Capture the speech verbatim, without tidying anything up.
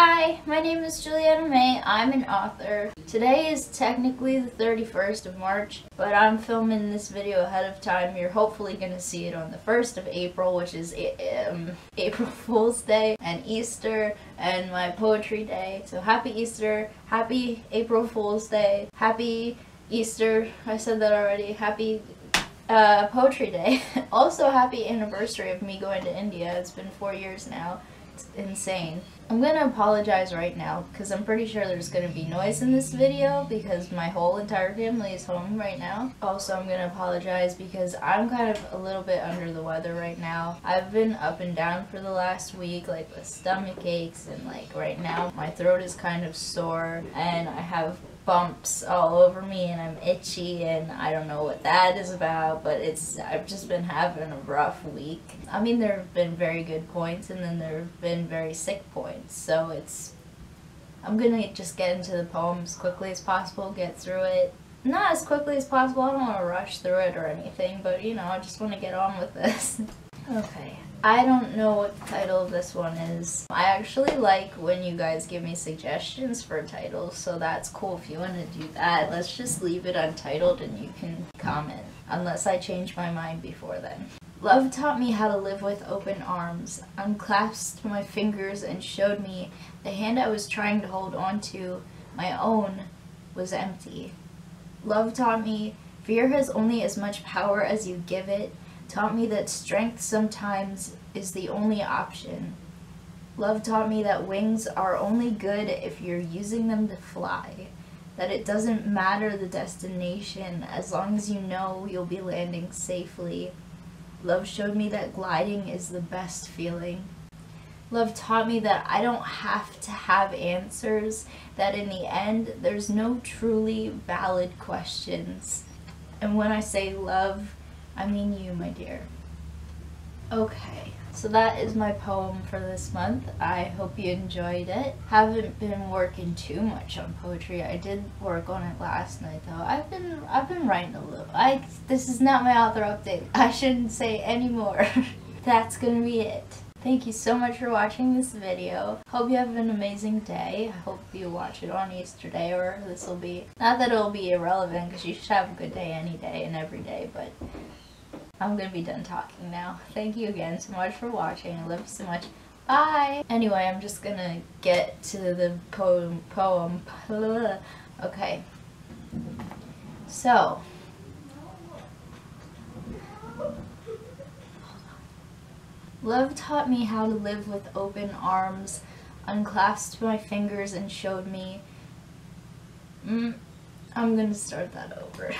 Hi, my name is Juliana Mae. I'm an author. Today is technically the thirty-first of March, but I'm filming this video ahead of time. You're hopefully going to see it on the first of April, which is um, April Fool's Day and Easter and my poetry day. So happy Easter, happy April Fool's Day, happy Easter, I said that already, happy uh, poetry day. Also happy anniversary of me going to India. It's been four years now. It's insane. I'm gonna apologize right now because I'm pretty sure there's gonna be noise in this video because my whole entire family is home right now. Also, I'm gonna apologize because I'm kind of a little bit under the weather right now. I've been up and down for the last week, like with stomach aches, and like right now my throat is kind of sore and I have bumps all over me and I'm itchy and I don't know what that is about, but it's I've just been having a rough week. I mean, there have been very good points and then there have been very sick points, so it's I'm gonna just get into the poem as quickly as possible, get through it. Not as quickly as possible, I don't want to rush through it or anything, but you know, I just want to get on with this. Okay. I don't know what the title of this one is. I actually like when you guys give me suggestions for titles, so that's cool. If you want to do that, let's just leave it untitled and you can comment. Unless I change my mind before then. Love taught me how to live with open arms, unclasped my fingers and showed me the hand I was trying to hold on to, my own, was empty. Love taught me fear has only as much power as you give it, taught me that strength sometimes is the only option. Love taught me that wings are only good if you're using them to fly, that it doesn't matter the destination as long as you know you'll be landing safely. Love showed me that gliding is the best feeling. Love taught me that I don't have to have answers, that in the end there's no truly valid questions. And when I say love, I mean you, my dear. Okay, so that is my poem for this month. I hope you enjoyed it. Haven't been working too much on poetry. I did work on it last night though. I've been I've been writing a little. I this is not my author update. I shouldn't say any more. That's gonna be it. Thank you so much for watching this video. Hope you have an amazing day. I hope you watch it on Easter day, or this will be, not that it'll be irrelevant because you should have a good day any day and every day, but I'm gonna be done talking now. Thank you again so much for watching. I love you so much. Bye! Anyway, I'm just gonna get to the poem. poem. Okay. So. Love taught me how to live with open arms, unclasped my fingers and showed me... Mm, I'm gonna start that over.